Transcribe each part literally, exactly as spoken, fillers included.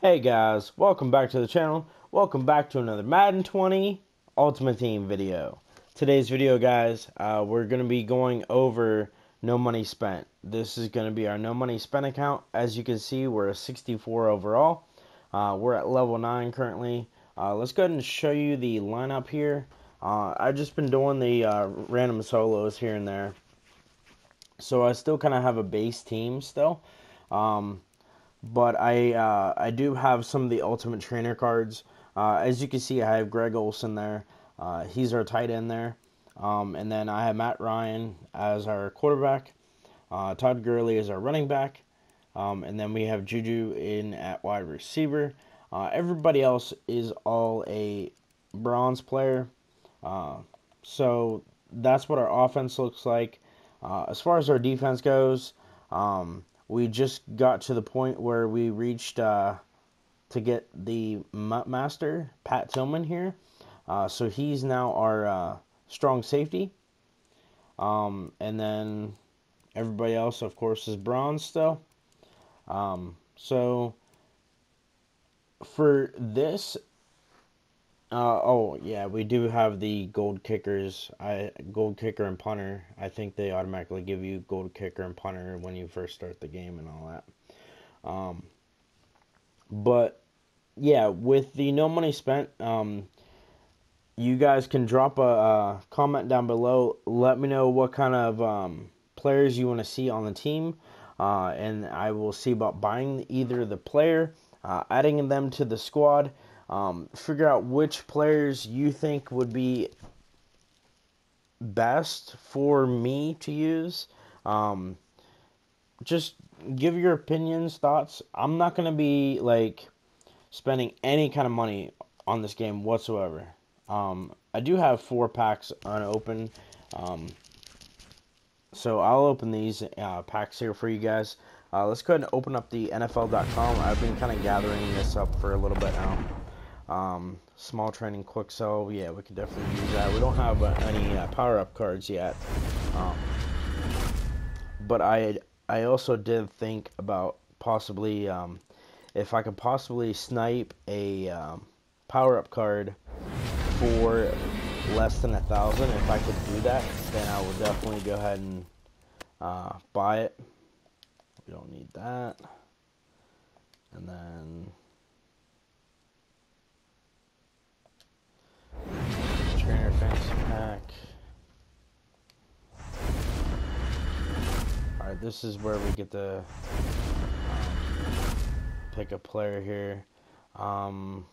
Hey guys, welcome back to the channel. Welcome back to another Madden twenty Ultimate Team video. Today's video, guys, uh, we're going to be going over no money spent. This is going to be our no money spent account. As you can see, we're a sixty-four overall. Uh, we're at level nine currently. Uh, let's go ahead and show you the lineup here. Uh, I've just been doing the uh, random solos here and there. So I still kind of have a base team still. Um... But I uh, I do have some of the Ultimate Trainer cards. Uh, as you can see, I have Greg Olsen there. Uh, he's our tight end there. Um, and then I have Matt Ryan as our quarterback. Uh, Todd Gurley is our running back. Um, and then we have Juju in at wide receiver. Uh, everybody else is all a bronze player. Uh, so that's what our offense looks like. Uh, as far as our defense goes, um, we just got to the point where we reached uh, to get the Mutt Master, Pat Tillman, here. Uh, so he's now our uh, strong safety. Um, and then everybody else, of course, is bronze still. Um, so for this, uh, oh, yeah, we do have the gold kickers, I gold kicker and punter. I think they automatically give you gold kicker and punter when you first start the game and all that. Um, but, yeah, with the no money spent, um, you guys can drop a, a comment down below. Let me know what kind of um, players you want to see on the team, uh, and I will see about buying either the player, uh, adding them to the squad. Um, figure out which players you think would be best for me to use. Um, just give your opinions, thoughts. I'm not going to be, like, spending any kind of money on this game whatsoever. Um, I do have four packs unopened. Um, so I'll open these uh, packs here for you guys. Uh, let's go ahead and open up the N F L dot com. I've been kind of gathering this up for a little bit now. Um, small training quick sell, yeah, we could definitely use that. We don't have uh, any uh, power-up cards yet, um, but I I also did think about possibly um, if I could possibly snipe a um, power-up card for less than a thousand. If I could do that, then I would definitely go ahead and uh, buy it. We don't need that, and then Trainer Fantasy Pack. Alright, this is where we get to um, pick a player here. Um,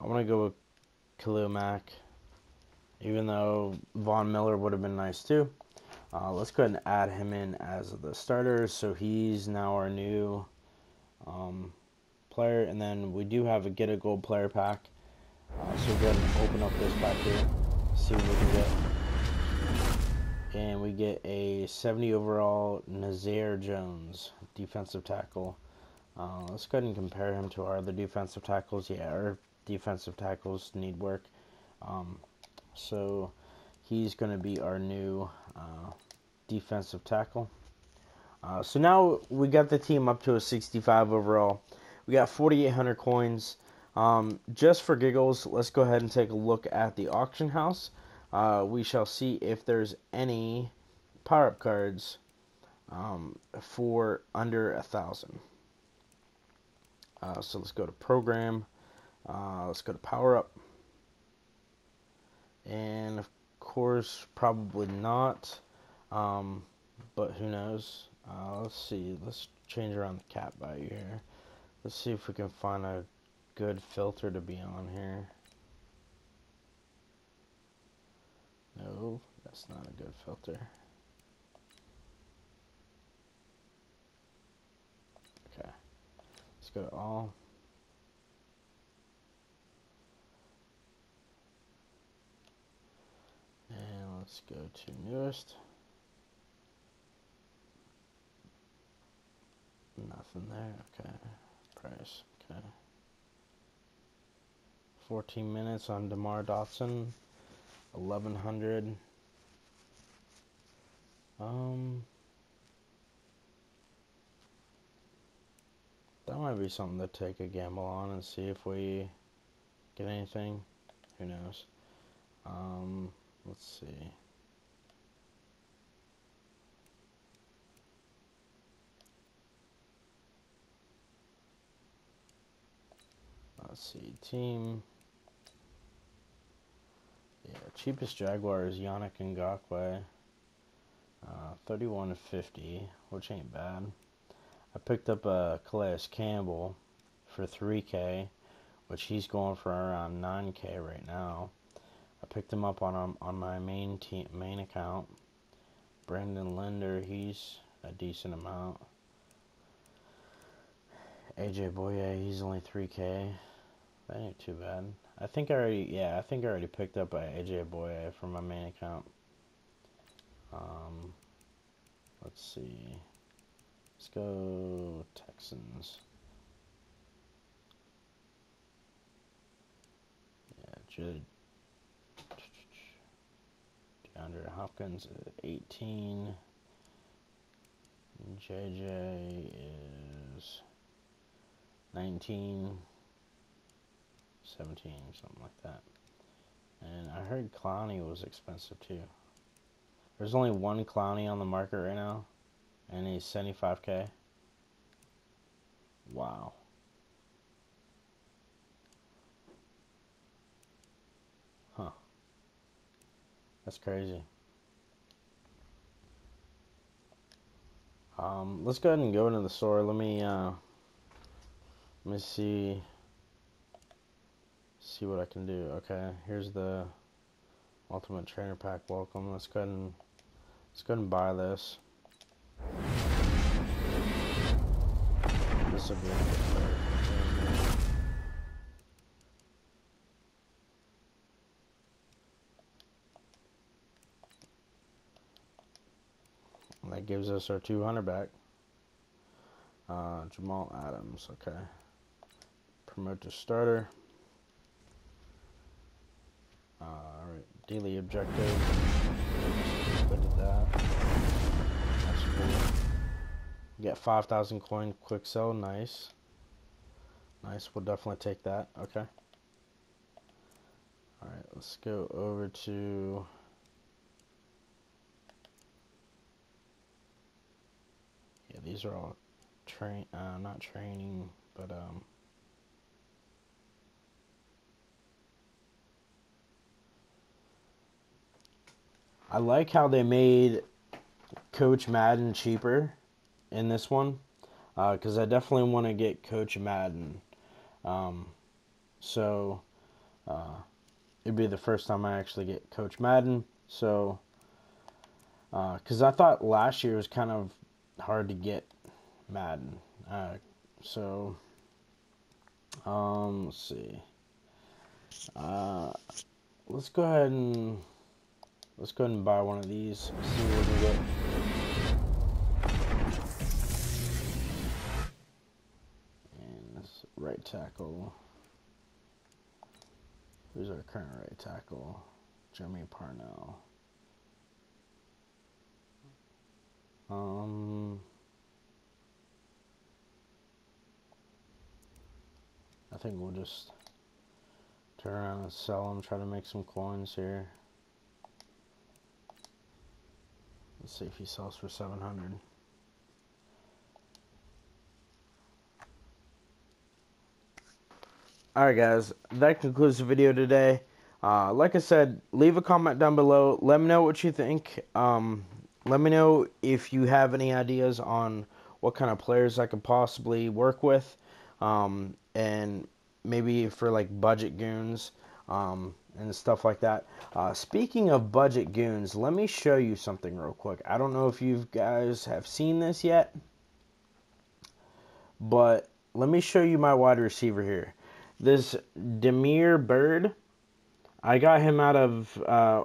I want to go with Khalil Mack, even though Von Miller would have been nice too. Uh, let's go ahead and add him in as the starter, so he's now our new um, player. And then we do have a get a gold player pack. Uh, so we're going to open up this pack here, see what we can get. And we get a seventy overall Nazair Jones, defensive tackle. Uh, let's go ahead and compare him to our other defensive tackles. Yeah, our defensive tackles need work. Um, so he's going to be our new uh, defensive tackle. Uh, so now we got the team up to a sixty-five overall. We got forty-eight hundred coins. Um, just for giggles, let's go ahead and take a look at the auction house. Uh, we shall see if there's any power-up cards um, for under a thousand. Uh, so let's go to program. Uh, let's go to power-up. And of course, probably not. Um, but who knows? Uh, let's see. Let's change around the cap value here. Let's see if we can find a good filter to be on here. No, that's not a good filter. Okay. Let's go to all. And let's go to newest. Nothing there. Okay. Price, okay. fourteen minutes on Damar Dotson, eleven hundred. Um, That might be something to take a gamble on and see if we get anything. Who knows? Um, let's see. Let's see, team. Yeah, cheapest Jaguar is Yannick Ngakoue. Uh, thirty-one fifty, which ain't bad. I picked up uh, Calais Campbell for three K, which he's going for around nine K right now. I picked him up on um, on my main team, main account. Brandon Linder, he's a decent amount. A J Bouye, he's only three K. That ain't too bad. I think I already, yeah, I think I already picked up by A J Bouye from my main account. Um, let's see. Let's go Texans. Yeah, Jade. DeAndre Hopkins is eighteen. J J is nineteen. seventeen, something like that. And I heard Clowney was expensive too. There's only one Clowney on the market right now, and he's seventy-five K. Wow. Huh. That's crazy. Um, let's go ahead and go into the store. Let me, uh, let me see, see what I can do. Okay, here's the Ultimate Trainer Pack. Welcome. Let's go ahead and let's go ahead and buy this. This will be and that gives us our two hundred back. Uh, Jamal Adams. Okay. Promote to starter. Uh, Alright, daily objective. Look at that. That's cool. You get five thousand coin quick sell. Nice. Nice, we'll definitely take that. Okay. Alright, let's go over to. Yeah, these are all train. Uh, not training, but, um. I like how they made Coach Madden cheaper in this one, because uh, I definitely want to get Coach Madden. Um, so uh, it'd be the first time I actually get Coach Madden. So because uh, I thought last year was kind of hard to get Madden. Uh, so um, let's see. Uh, let's go ahead and. Let's go ahead and buy one of these, see what we can get. And this right tackle. Who's our current right tackle? Jeremy Parnell. Um, I think we'll just turn around and sell them, try to make some coins here. Let's see if he sells for seven hundred. Alright guys, that concludes the video today. Uh, like I said, leave a comment down below. Let me know what you think. Um, let me know if you have any ideas on what kind of players I could possibly work with. Um, and maybe for like budget goons. Um, and stuff like that. Uh, speaking of budget goons, let me show you something real quick. I don't know if you guys have seen this yet, but let me show you my wide receiver here. This Demir Bird, I got him out of, uh,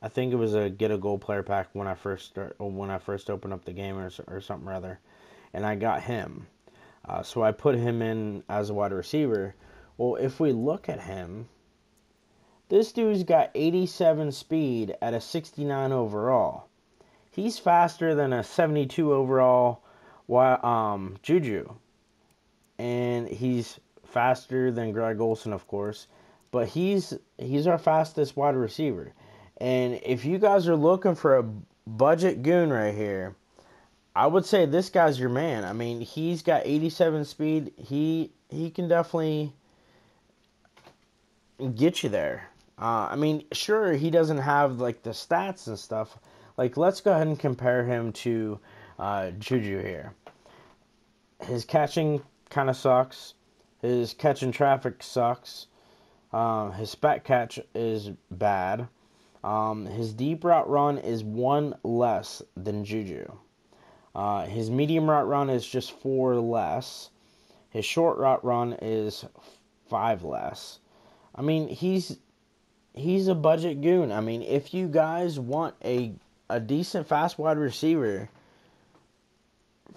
I think it was a get a goal player pack when I first start, or when I first opened up the game or, or something rather, and I got him. Uh, so I put him in as a wide receiver. Well, if we look at him, this dude's got eighty-seven speed at a sixty-nine overall. He's faster than a seventy-two overall um, Juju. and he's faster than Greg Olsen, of course, but he's he's our fastest wide receiver. And if you guys are looking for a budget goon right here, I would say this guy's your man. I mean, he's got eighty-seven speed. He he can definitely get you there. Uh, I mean, sure, he doesn't have, like, the stats and stuff. Like, let's go ahead and compare him to uh, Juju here. His catching kind of sucks. His catch in traffic sucks. Um, his spat catch is bad. Um, his deep route run is one less than Juju. Uh, his medium route run is just four less. His short route run is five less. I mean, he's... He's a budget goon. I mean, if you guys want a a decent fast wide receiver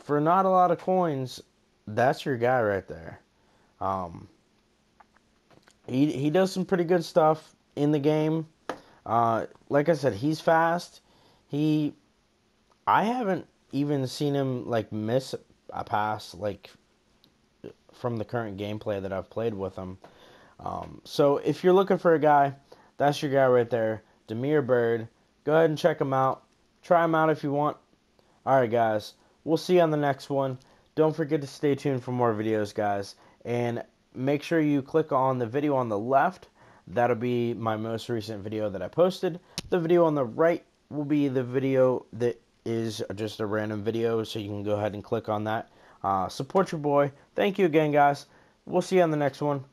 for not a lot of coins, that's your guy right there. Um, he he does some pretty good stuff in the game. Uh, like I said, he's fast. He, I haven't even seen him like miss a pass like from the current gameplay that I've played with him. Um, so if you're looking for a guy, that's your guy right there, Demir Bird. Go ahead and check him out. Try him out if you want. All right, guys. We'll see you on the next one. Don't forget to stay tuned for more videos, guys. And make sure you click on the video on the left. That'll be my most recent video that I posted. The video on the right will be the video that is just a random video, so you can go ahead and click on that. Uh, support your boy. Thank you again, guys. We'll see you on the next one.